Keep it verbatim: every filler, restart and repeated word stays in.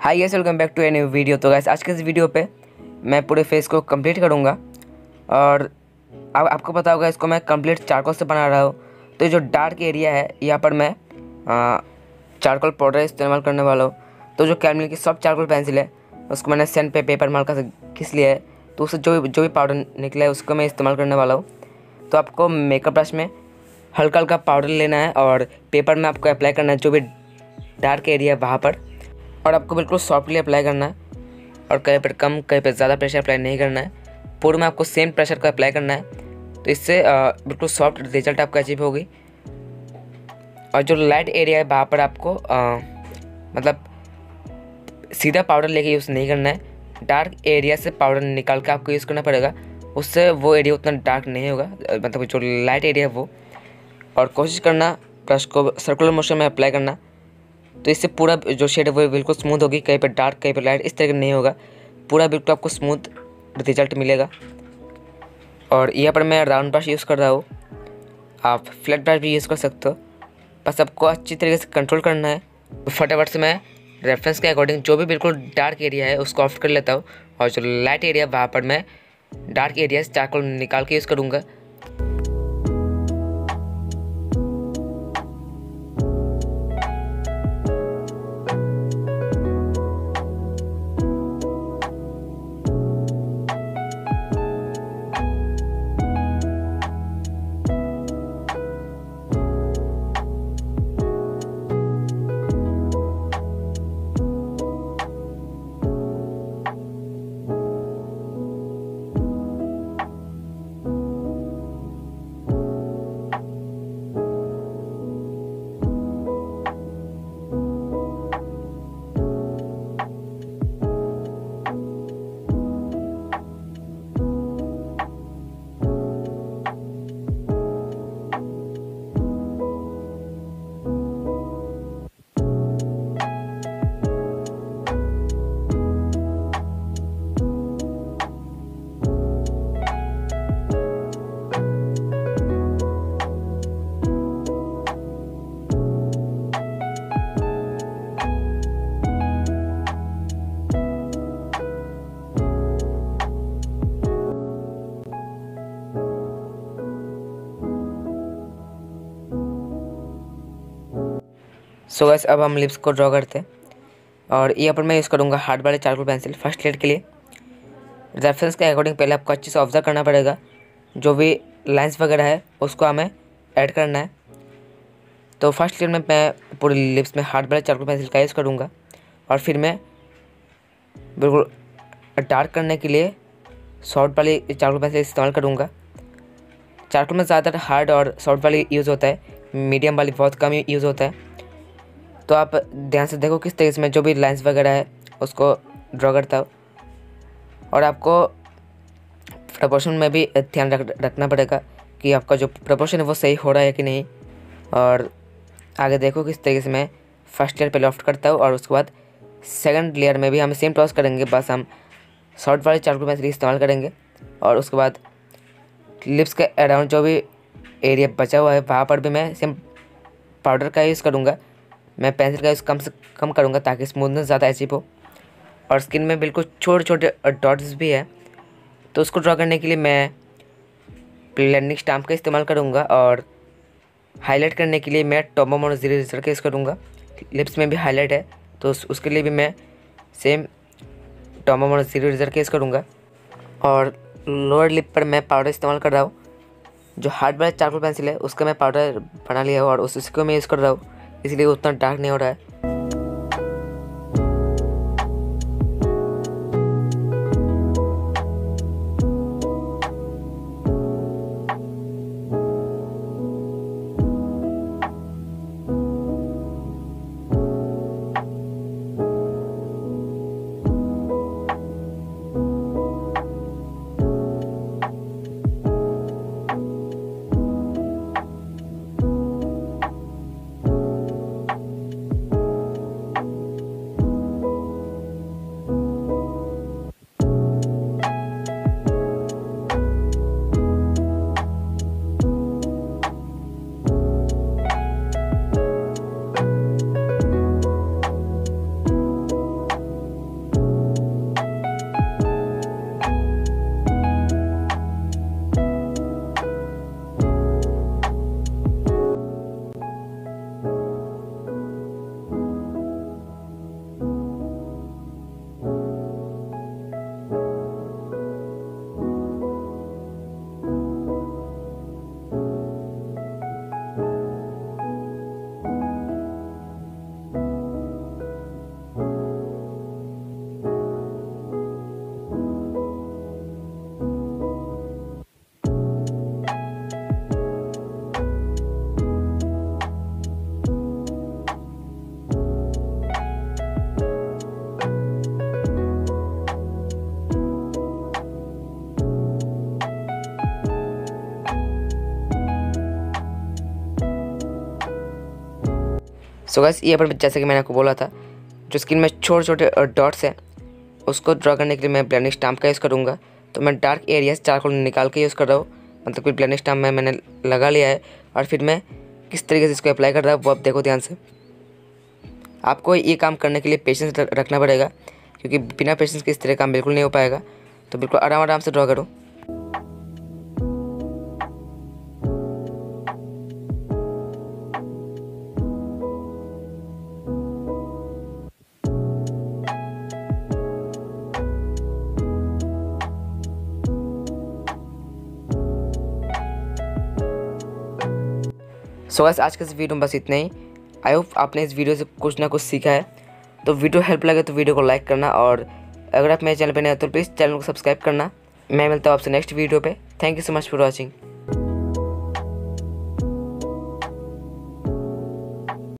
Hi guys, welcome back to a new video. तो guys आज के इस वीडियो पे मैं पूरे फेस को कंप्लीट करूँगा और अब आपको पता होगा इसको मैं कंप्लीट चारकोल से बना रहा हूँ। तो ये जो डार्क एरिया है यहाँ पर मैं आ, चारकोल पाउडर इस्तेमाल करने वाला हूँ। तो जो कैमलिन की सॉफ्ट चारकोल पेंसिल है उसको मैंने सन पे पेपर मार्कर से घिस लिया है, तो उससे जो जो भी पाउडर निकला है उसको मैं इस्तेमाल करने वाला हूँ। तो आपको मेकअप ब्रश में हल्का हल्का पाउडर लेना है और पेपर में आपको अप्लाई करना है जो भी डार्क एरिया है वहाँ पर, और आपको बिल्कुल सॉफ्टली अप्लाई करना है और कहीं पर कम कहीं पर ज़्यादा प्रेशर अप्लाई नहीं करना है। पूरे में आपको सेम प्रेशर का अप्लाई करना है, तो इससे बिल्कुल सॉफ्ट रिजल्ट आपका अचीव होगी। और जो लाइट एरिया है वहाँ पर आपको आ, मतलब सीधा पाउडर लेके यूज़ नहीं करना है, डार्क एरिया से पाउडर निकाल कर आपको यूज़ करना पड़ेगा। उससे वो एरिया उतना डार्क नहीं होगा, मतलब जो लाइट एरिया है वो। और कोशिश करना ब्रश को सर्कुलर मोशन में अप्लाई करना, तो इससे पूरा जो शेड है वो बिल्कुल स्मूथ होगी, कहीं पर डार्क कहीं पर लाइट इस तरह का नहीं होगा, पूरा बिल्कुल आपको स्मूथ रिजल्ट मिलेगा। और यहाँ पर मैं राउंड ब्रश यूज़ कर रहा हूँ, आप फ्लैट ब्रश भी यूज़ कर सकते हो। बस आपको अच्छी तरीके से कंट्रोल करना है। फटाफट से मैं रेफरेंस के अकॉर्डिंग जो भी बिल्कुल डार्क एरिया है उसको ऑफ कर लेता हूँ और जो लाइट एरिया वहाँ पर मैं डार्क एरिया से चारकोल निकाल के यूज़ करूँगा। सो so गाइस, अब हम लिप्स को ड्रॉ करते हैं और यहाँ पर मैं यूज़ करूँगा हार्ड वाले चारकोल पेंसिल फर्स्ट लेड के लिए। रेफरेंस के अकॉर्डिंग पहले आपको अच्छे से ऑब्जर्व करना पड़ेगा, जो भी लाइंस वगैरह है उसको हमें ऐड करना है। तो फर्स्ट लेड में मैं पूरे लिप्स में हार्ड वाले चारकोल पेंसिल का यूज़ करूँगा और फिर मैं बिल्कुल डार्क करने के लिए सॉफ्ट वाली चारकोल पेंसिल इस्तेमाल करूँगा। चारकोल में ज़्यादातर हार्ड और सॉफ्ट वाली यूज़ होता है, मीडियम वाली बहुत कम यूज़ होता है। तो आप ध्यान से देखो किस तरीके से मैं जो भी लाइंस वगैरह है उसको ड्रॉ करता हूँ, और आपको प्रपोर्शन में भी ध्यान रख रखना पड़ेगा कि आपका जो प्रपोर्शन है वो सही हो रहा है कि नहीं। और आगे देखो किस तरीके से मैं फर्स्ट लेयर पे लॉफ्ट करता हूँ और उसके बाद सेकंड लेयर में भी हम सेम प्रोसेस करेंगे, बस हम शॉर्ट वाले चारकोल पेंसिल इस्तेमाल करेंगे। और उसके बाद लिप्स के अराउंड जो भी एरिया बचा हुआ है वहाँ पर भी मैं सेम पाउडर का यूज़ करूँगा। मैं पेंसिल का यूज़ कम से कम करूँगा ताकि स्मूथनेस ज़्यादा अचीव हो। और स्किन में बिल्कुल छोटे छोटे डॉट्स भी है, तो उसको ड्रॉ करने के लिए मैं ब्लेंडिंग स्टाम्प का इस्तेमाल करूँगा। और हाईलाइट करने के लिए मैं टोमोमोनो जीरो रेजर का यूज़ करूँगा। लिप्स में भी हाईलाइट है तो उस, उसके लिए भी मैं सेम टोमोमोनो जीरो रेजर का यूज़ करूँगा। और लोअर लिप पर मैं पाउडर इस्तेमाल कर रहा हूँ, जो हार्ड वाला चारकोल पेंसिल है उसका मैं पाउडर बना लिया हूँ और उस उसको मैं यूज़ कर रहा हूँ, इसलिए उतना डार्क नहीं हो रहा है। सो गाइस ये पर जैसे कि मैंने आपको बोला था, जो स्किन में छोटे छोटे डॉट्स हैं उसको ड्रा करने के लिए मैं ब्लेंडिंग स्टैम्प का यूज़ करूँगा। तो मैं डार्क एरियाज चारकोल निकाल के यूज़ कर रहा हूँ, मतलब कि ब्लेंडिंग स्टैम्प में मैंने लगा लिया है और फिर मैं किस तरीके से इसको अप्लाई कर रहा हूँ वो आप देखो ध्यान से। आपको ये काम करने के लिए पेशेंस रखना पड़ेगा, क्योंकि बिना पेशेंस के इस तरह का काम बिल्कुल नहीं हो पाएगा। तो बिल्कुल आराम आराम से ड्रा करो। सो गाइस आज के इस वीडियो में बस इतना ही। आई होप आपने इस वीडियो से कुछ ना कुछ सीखा है। तो वीडियो हेल्प लगे तो वीडियो को लाइक करना, और अगर आप मेरे चैनल पर नए हो तो प्लीज़ चैनल को सब्सक्राइब करना। मैं मिलता हूँ आपसे नेक्स्ट वीडियो पे। Thank you so much for watching.